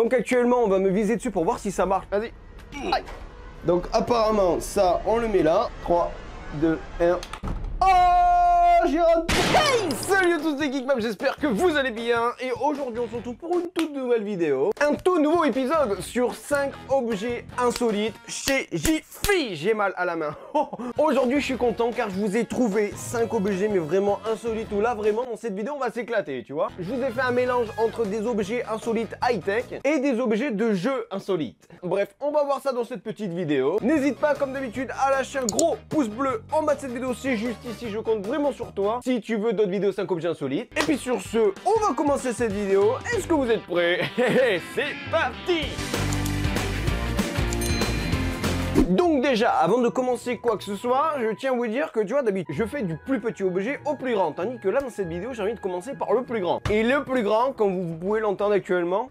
Donc actuellement on va me viser dessus pour voir si ça marche. Vas-y. Donc apparemment ça on le met là. 3, 2, 1. Oh j'ai raté. Hey, salut à tous, c'est GeekMap, j'espère que vous allez bien. Et aujourd'hui on se retrouve pour une toute nouvelle vidéo. Un tout nouveau épisode sur 5 objets insolites chez Gifi. J'ai mal à la main. Aujourd'hui je suis content car je vous ai trouvé 5 objets mais vraiment insolites. Où là vraiment dans cette vidéo on va s'éclater, tu vois. Je vous ai fait un mélange entre des objets insolites high-tech et des objets de jeux insolites. Bref, on va voir ça dans cette petite vidéo. N'hésite pas comme d'habitude à lâcher un gros pouce bleu en bas de cette vidéo. C'est juste ici, je compte vraiment sur toi si tu veux d'autres vidéos 5 objets insolites. Et puis sur ce, on va commencer cette vidéo. Est-ce que vous êtes prêts? C'est parti. Donc déjà, avant de commencer quoi que ce soit, je tiens à vous dire que tu vois, d'habitude, je fais du plus petit objet au plus grand. Tandis que là, dans cette vidéo, j'ai envie de commencer par le plus grand. Et le plus grand, comme vous pouvez l'entendre actuellement,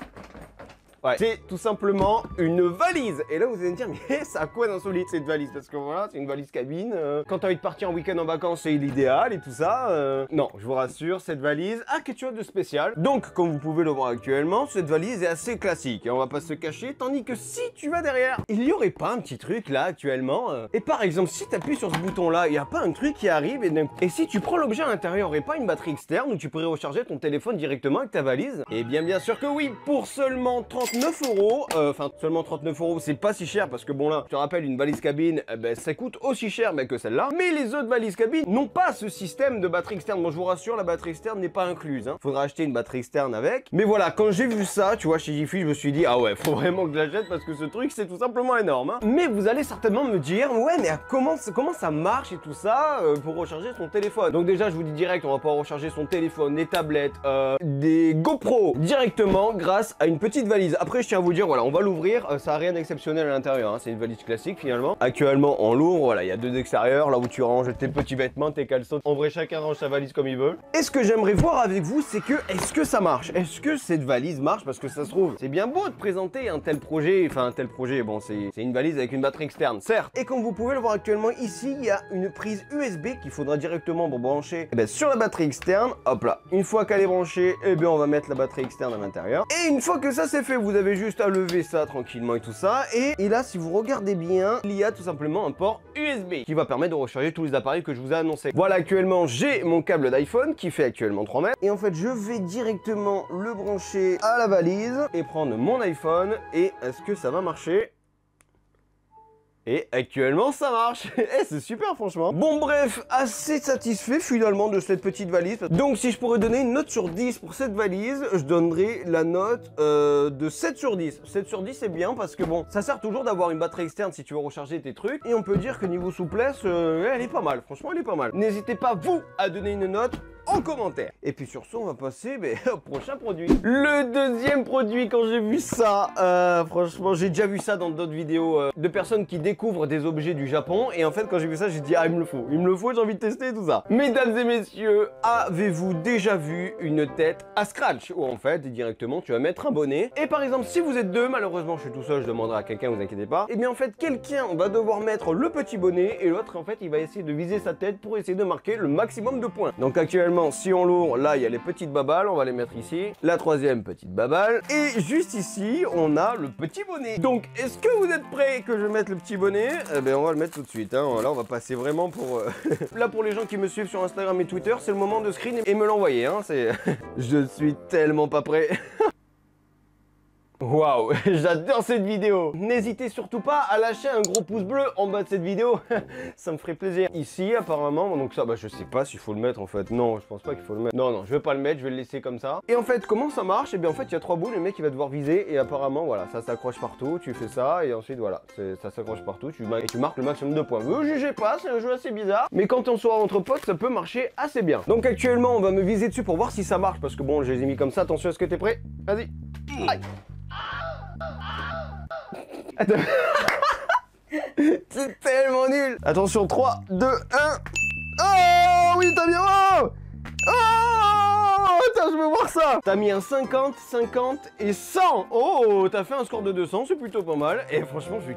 ouais, c'est tout simplement une valise. Et là vous allez me dire mais ça a quoi d'insolite cette valise? Parce que voilà, c'est une valise cabine. Quand t'as envie de partir en week-end en vacances c'est l'idéal et tout ça. Non, je vous rassure, cette valise a quelque chose de spécial. Donc comme vous pouvez le voir actuellement, cette valise est assez classique et on va pas se cacher. Tandis que si tu vas derrière, il n'y aurait pas un petit truc là actuellement et par exemple si t'appuies sur ce bouton là, il n'y a pas un truc qui arrive et si tu prends l'objet à l'intérieur, il n'y aurait pas une batterie externe où tu pourrais recharger ton téléphone directement avec ta valise? Et bien sûr que oui, pour seulement 39 euros, enfin seulement 39 euros, c'est pas si cher parce que bon là je te rappelle une valise cabine ben, ça coûte aussi cher ben, que celle-là. Mais les autres valises cabines n'ont pas ce système de batterie externe. Bon je vous rassure, la batterie externe n'est pas incluse hein. Faudra acheter une batterie externe avec. Mais voilà, quand j'ai vu ça tu vois chez Gifi, je me suis dit ah ouais faut vraiment que je l'achète parce que ce truc c'est tout simplement énorme hein. Mais vous allez certainement me dire ouais mais comment ça marche et tout ça pour recharger son téléphone. Donc déjà je vous dis direct, on va pouvoir recharger son téléphone, les tablettes, des GoPro directement grâce à une petite valise. Après je tiens à vous dire voilà, on va l'ouvrir, ça n'a rien d'exceptionnel à l'intérieur hein. C'est une valise classique finalement. Actuellement on l'ouvre, voilà, il y a deux extérieurs là où tu ranges tes petits vêtements, tes caleçons. En vrai chacun range sa valise comme il veut. Et ce que j'aimerais voir avec vous c'est que est-ce que ça marche? Est-ce que cette valise marche? Parce que ça se trouve, c'est bien beau de présenter un tel projet, enfin un tel projet, bon c'est une valise avec une batterie externe certes. Et comme vous pouvez le voir actuellement ici, il y a une prise USB qu'il faudra directement brancher sur la batterie externe. Hop là, une fois qu'elle est branchée, et bien on va mettre la batterie externe à l'intérieur. Et une fois que ça c'est fait, vous avez juste à lever ça tranquillement et tout ça. Et là si vous regardez bien, il y a tout simplement un port USB qui va permettre de recharger tous les appareils que je vous ai annoncés. Voilà, actuellement j'ai mon câble d'iPhone qui fait actuellement 3 mètres. Et en fait je vais directement le brancher à la valise et prendre mon iPhone. Et est-ce que ça va marcher? Et actuellement ça marche. Et c'est super franchement. Bon bref, assez satisfait finalement de cette petite valise. Donc si je pourrais donner une note sur 10 pour cette valise, je donnerais la note de 7 sur 10. 7 sur 10 c'est bien parce que bon, ça sert toujours d'avoir une batterie externe si tu veux recharger tes trucs. Et on peut dire que niveau souplesse, elle est pas mal. Franchement elle est pas mal. N'hésitez pas vous à donner une note en commentaire. Et puis sur ce on va passer au prochain produit. Le deuxième produit, quand j'ai vu ça franchement j'ai déjà vu ça dans d'autres vidéos de personnes qui découvrent des objets du Japon. Et en fait quand j'ai vu ça j'ai dit ah il me le faut, il me le faut, j'ai envie de tester tout ça. Mesdames et messieurs, avez-vous déjà vu une tête à scratch? Où en fait directement tu vas mettre un bonnet. Et par exemple si vous êtes deux, malheureusement je suis tout seul, je demanderai à quelqu'un, vous inquiétez pas. Et bien en fait quelqu'un va devoir mettre le petit bonnet et l'autre en fait il va essayer de viser sa tête pour essayer de marquer le maximum de points. Donc actuellement si on l'ouvre, là il y a les petites babales, on va les mettre ici, la troisième petite babale, et juste ici on a le petit bonnet. Donc est-ce que vous êtes prêts que je mette le petit bonnet? Eh bien on va le mettre tout de suite, hein. Là on va passer vraiment pour... Là pour les gens qui me suivent sur Instagram et Twitter, c'est le moment de screen et me l'envoyer, hein. Je suis tellement pas prêt. Waouh, j'adore cette vidéo. N'hésitez surtout pas à lâcher un gros pouce bleu en bas de cette vidéo. Ça me ferait plaisir. Ici apparemment, donc ça je sais pas s'il faut le mettre en fait. Non, je pense pas qu'il faut le mettre. Non, je vais pas le mettre, je vais le laisser comme ça. Et en fait, comment ça marche? Et bien en fait, il y a 3 boules, le mec il va devoir viser et apparemment voilà, ça s'accroche partout, tu fais ça et ensuite voilà, ça s'accroche partout, tu marques le maximum de points. Ne jugez pas, c'est un jeu assez bizarre, mais quand on soit entre potes, ça peut marcher assez bien. Donc actuellement, on va me viser dessus pour voir si ça marche parce que bon, je les ai mis comme ça. Attention, est-ce que t'es prêt? Vas-y. Aïe. C'est tellement nul. Attention, 3, 2, 1. Oh oui, t'as bien. Oh, oh attends, je veux voir ça. T'as mis un 50, 50 et 100. Oh, t'as fait un score de 200, c'est plutôt pas mal. Et franchement, je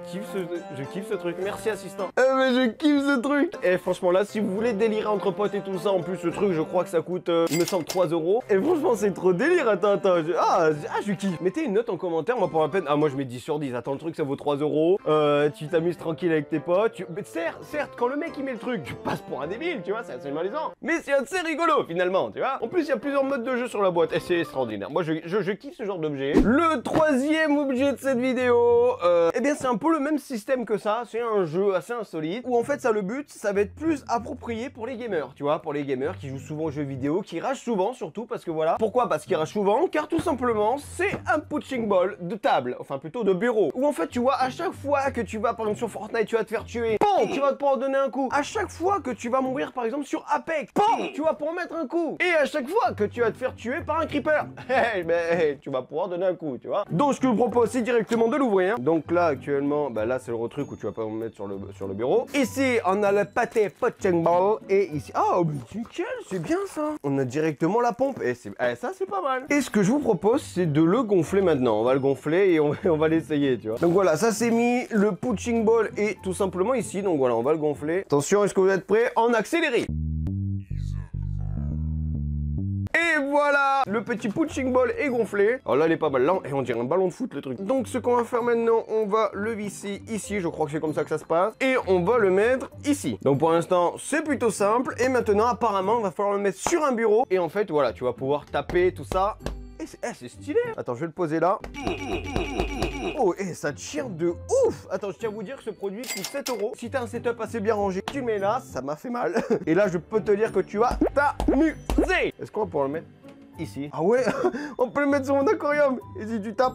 kiffe ce truc. Merci assistant. mais je kiffe ce truc. Et franchement là, si vous voulez délirer entre potes et tout ça, en plus ce truc je crois que ça coûte il me semble 3 €. Et franchement c'est trop délire. Attends, je kiffe. Mettez une note en commentaire, moi pour la peine. Ah moi je mets 10 sur 10. Attends, le truc ça vaut 3 €. Tu t'amuses tranquille avec tes potes, mais certes quand le mec il met le truc, tu passes pour un débile, tu vois, c'est assez malaisant. Mais c'est assez rigolo finalement, tu vois. En plus il y a plusieurs modes de jeu sur la boîte et c'est extraordinaire. Moi je kiffe ce genre d'objet. Le troisième objet de cette vidéo, eh bien c'est un peu le même système que ça. C'est un jeu assez insolite où en fait ça, le but ça va être plus approprié pour les gamers, tu vois, pour les gamers qui jouent souvent aux jeux vidéo, qui ragent souvent surtout, parce que voilà. Pourquoi? Parce qu'ils ragent souvent, car tout simplement c'est un punching ball de table, enfin plutôt de bureau, où en fait tu vois à chaque fois que tu vas par exemple sur Fortnite, tu vas te faire tuer, bon, tu vas te pouvoir donner un coup. À chaque fois que tu vas mourir par exemple sur Apex, bon, tu vas pouvoir mettre un coup. Et à chaque fois que tu vas te faire tuer par un creeper, mais tu vas pouvoir donner un coup, tu vois. Donc je te propose c'est directement de l'ouvrir. Donc là actuellement, bah là c'est le truc où tu vas pas me mettre sur le bureau. Ici on a le pâté punching ball et ici, oh mais nickel, c'est bien ça. On a directement la pompe et ça c'est pas mal. Et ce que je vous propose c'est de le gonfler maintenant. On va le gonfler et on va l'essayer, tu vois. Donc voilà, ça c'est mis, le punching ball et tout simplement ici. Donc voilà, on va le gonfler. Attention, est-ce que vous êtes prêts? En accéléré. Et voilà, le petit punching ball est gonflé. Alors là, il est pas mal. Là, et on dirait un ballon de foot, le truc. Donc, ce qu'on va faire maintenant, on va le visser ici. Je crois que c'est comme ça que ça se passe. Et on va le mettre ici. Donc, pour l'instant, c'est plutôt simple. Et maintenant, apparemment, il va falloir le mettre sur un bureau. Et en fait, voilà, tu vas pouvoir taper tout ça. Et c'est stylé. Attends, je vais le poser là. Oh, et ça tire de ouf. Attends, je tiens à vous dire que ce produit coûte 7 €. Si t'as un setup assez bien rangé, tu mets là, ça m'a fait mal. Et là, je peux te dire que tu vas t'amuser. Est-ce qu'on va pouvoir le mettre ici? Ah ouais, on peut le mettre sur mon aquarium. Et si tu tapes,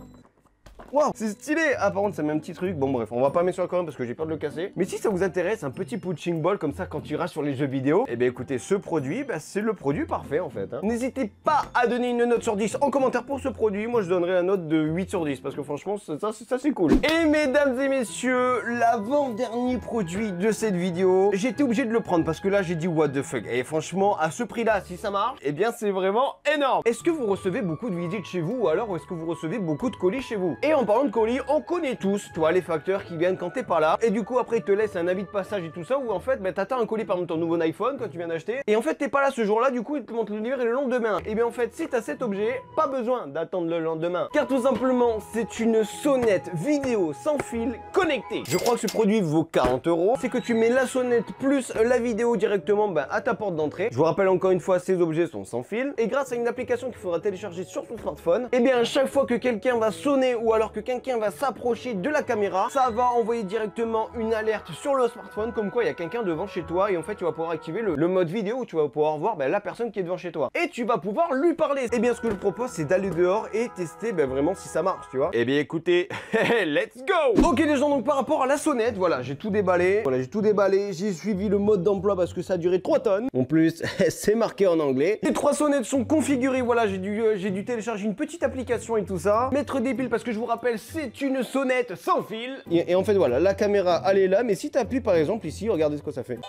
waouh, c'est stylé. Ah par contre ça met un petit truc. Bon bref, on va pas mettre sur le corps parce que j'ai peur de le casser. Mais si ça vous intéresse, un petit punching ball comme ça quand tu iras sur les jeux vidéo, et eh bien écoutez, ce produit, bah, c'est le produit parfait en fait, hein. N'hésitez pas à donner une note sur 10 en commentaire pour ce produit. Moi je donnerai la note de 8 sur 10 parce que franchement ça c'est cool. Et mesdames et messieurs, l'avant-dernier produit de cette vidéo, j'étais obligé de le prendre parce que là j'ai dit what the fuck. Et franchement à ce prix là, si ça marche, et eh bien c'est vraiment énorme. Est-ce que vous recevez beaucoup de visites chez vous, ou alors est-ce que vous recevez beaucoup de colis chez vous? Et en parlant de colis, on connaît tous, toi, les facteurs qui viennent quand t'es pas là. Et du coup, après, ils te laissent un avis de passage et tout ça, où en fait, bah, t'attends un colis, par exemple, ton nouveau iPhone, quand tu viens d'acheter. Et en fait, t'es pas là ce jour-là, du coup, ils te montrent le livre et le lendemain. Et bien, en fait, si t'as cet objet, pas besoin d'attendre le lendemain. Car tout simplement, c'est une sonnette vidéo sans fil connectée. Je crois que ce produit vaut 40 €. C'est que tu mets la sonnette plus la vidéo directement, bah, à ta porte d'entrée. Je vous rappelle encore une fois, ces objets sont sans fil. Et grâce à une application qu'il faudra télécharger sur son smartphone, et bien, à chaque fois que quelqu'un va sonner ou alors que quelqu'un va s'approcher de la caméra, ça va envoyer directement une alerte sur le smartphone comme quoi il y a quelqu'un devant chez toi. Et en fait tu vas pouvoir activer le mode vidéo où tu vas pouvoir voir ben, la personne qui est devant chez toi et tu vas pouvoir lui parler. Et bien ce que je propose c'est d'aller dehors et tester ben, vraiment si ça marche, tu vois. Et bien écoutez, let's go. Ok les gens, donc par rapport à la sonnette, voilà j'ai tout déballé. Voilà j'ai tout déballé, j'ai suivi le mode d'emploi parce que ça a duré 3 tonnes. En plus c'est marqué en anglais. Les 3 sonnettes sont configurées, voilà j'ai dû télécharger une petite application et tout ça. Mettre des piles parce que je vous rappelle, c'est une sonnette sans fil. Et en fait, voilà, la caméra, elle est là. Mais si tu appuies, par exemple, ici, regardez ce que ça fait.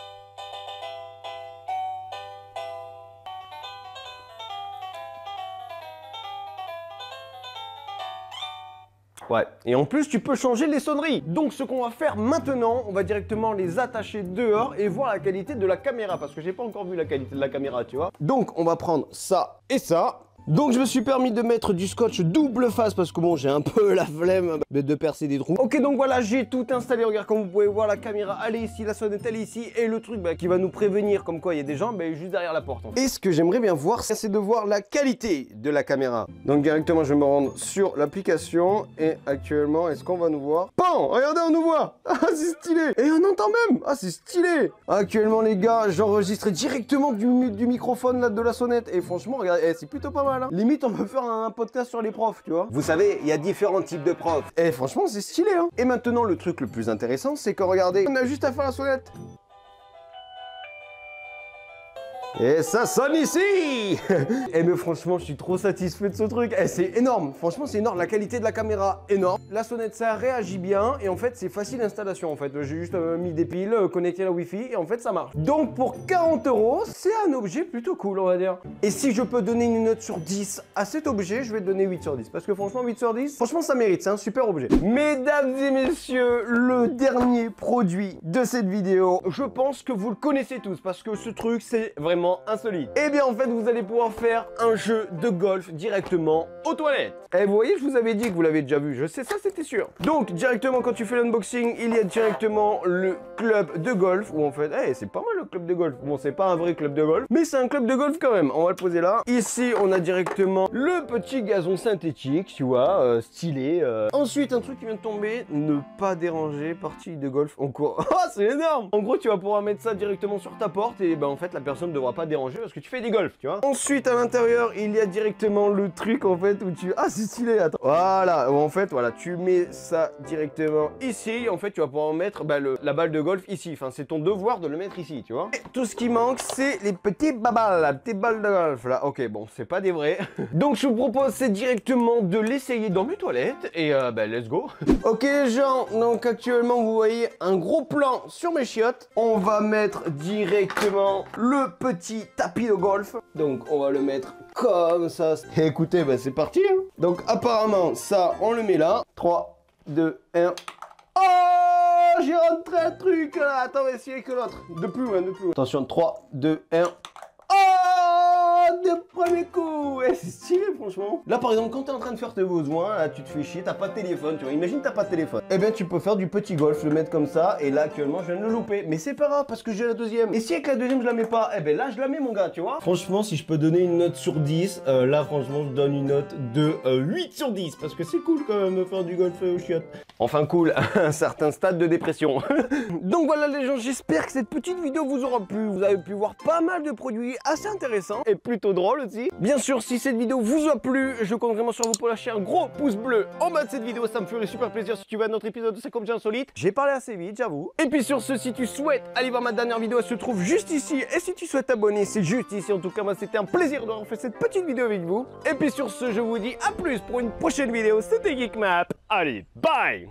Ouais, et en plus tu peux changer les sonneries. Donc ce qu'on va faire maintenant, on va directement les attacher dehors et voir la qualité de la caméra, parce que j'ai pas encore vu la qualité de la caméra, tu vois. Donc on va prendre ça et ça. Donc je me suis permis de mettre du scotch double face parce que bon j'ai un peu la flemme de percer des trous. Ok, donc voilà j'ai tout installé, regarde comme vous pouvez voir la caméra elle est ici, la sonnette elle est ici et le truc bah, qui va nous prévenir comme quoi il y a des gens bah, juste derrière la porte en fait. Et ce que j'aimerais bien voir c'est de voir la qualité de la caméra. Donc directement je vais me rendre sur l'application et actuellement est-ce qu'on va nous voir? Pan, regardez on nous voit. Ah c'est stylé. Et on entend même. Ah c'est stylé. Actuellement les gars j'enregistre directement du microphone là de la sonnette et franchement regardez c'est plutôt pas mal. Limite on peut faire un podcast sur les profs, tu vois. Vous savez, il y a différents types de profs. Et franchement c'est stylé hein. Et maintenant le truc le plus intéressant c'est que regardez, on a juste à faire la sonnette. Et ça sonne ici. Et mais franchement je suis trop satisfait de ce truc. Et c'est énorme, franchement c'est énorme. La qualité de la caméra, énorme. La sonnette ça réagit bien. Et en fait c'est facile d'installation en fait. J'ai juste mis des piles, connecté la wifi. Et en fait ça marche. Donc pour 40 €, c'est un objet plutôt cool on va dire. Et si je peux donner une note sur 10 à cet objet, je vais donner 8 sur 10. Parce que franchement 8 sur 10, franchement ça mérite. C'est un super objet. Mesdames et messieurs, le dernier produit de cette vidéo, je pense que vous le connaissez tous. Parce que ce truc c'est vraiment insolite. Et bien en fait vous allez pouvoir faire un jeu de golf directement aux toilettes. Et vous voyez, je vous avais dit que vous l'avez déjà vu, je sais, ça c'était sûr. Donc directement quand tu fais l'unboxing, il y a directement le club de golf où en fait, hey, c'est pas mal le club de golf. Bon c'est pas un vrai club de golf, mais c'est un club de golf quand même. On va le poser là. Ici on a directement le petit gazon synthétique, tu vois, stylé. Ensuite un truc qui vient de tomber, ne pas déranger, partie de golf en cours. Oh c'est énorme. En gros tu vas pouvoir mettre ça directement sur ta porte et ben en fait la personne devra pas déranger parce que tu fais des golfs, tu vois. Ensuite à l'intérieur il y a directement le truc en fait où tu... Ah c'est stylé, attends. Voilà, en fait voilà, tu mets ça directement ici. En fait tu vas pouvoir mettre bah, la balle de golf ici. Enfin c'est ton devoir de le mettre ici, tu vois. Et tout ce qui manque c'est les petits babales, là, petites balles de golf là. Ok bon c'est pas des vrais. Donc je vous propose c'est directement de l'essayer dans mes toilettes. Et bah let's go. Ok les gens, donc actuellement vous voyez un gros plan sur mes chiottes. On va mettre directement le petit tapis de golf. Donc on va le mettre comme ça. Et écoutez, bah c'est parti hein. Donc apparemment ça on le met là. 3, 2, 1. Oh j'ai rentré un truc là. Attends, on va essayer que l'autre. De plus loin, de plus loin. Attention, 3, 2, 1. De premier coup, ouais, c'est stylé franchement. Là par exemple quand t'es en train de faire tes besoins, là tu te fais chier, t'as pas de téléphone, tu vois. Imagine t'as pas de téléphone. Eh bien tu peux faire du petit golf, le mettre comme ça. Et là actuellement je viens de le louper, mais c'est pas grave parce que j'ai la deuxième. Et si avec la deuxième je la mets pas, eh ben là je la mets mon gars, tu vois. Franchement si je peux donner une note sur 10, là franchement je donne une note de 8 sur 10 parce que c'est cool quand même de faire du golf aux chiottes. Enfin cool, à un certain stade de dépression. Donc voilà les gens, j'espère que cette petite vidéo vous aura plu. Vous avez pu voir pas mal de produits assez intéressants et plutôt drôle aussi. Bien sûr si cette vidéo vous a plu, je compte vraiment sur vous pour lâcher un gros pouce bleu en bas de cette vidéo, ça me ferait super plaisir. Si tu veux un autre épisode de 50 insolite, j'ai parlé assez vite j'avoue. Et puis sur ce, si tu souhaites aller voir ma dernière vidéo, elle se trouve juste ici. Et si tu souhaites t'abonner, c'est juste ici. En tout cas moi c'était un plaisir d'avoir fait cette petite vidéo avec vous. Et puis sur ce je vous dis à plus pour une prochaine vidéo. C'était GeekMap, allez bye.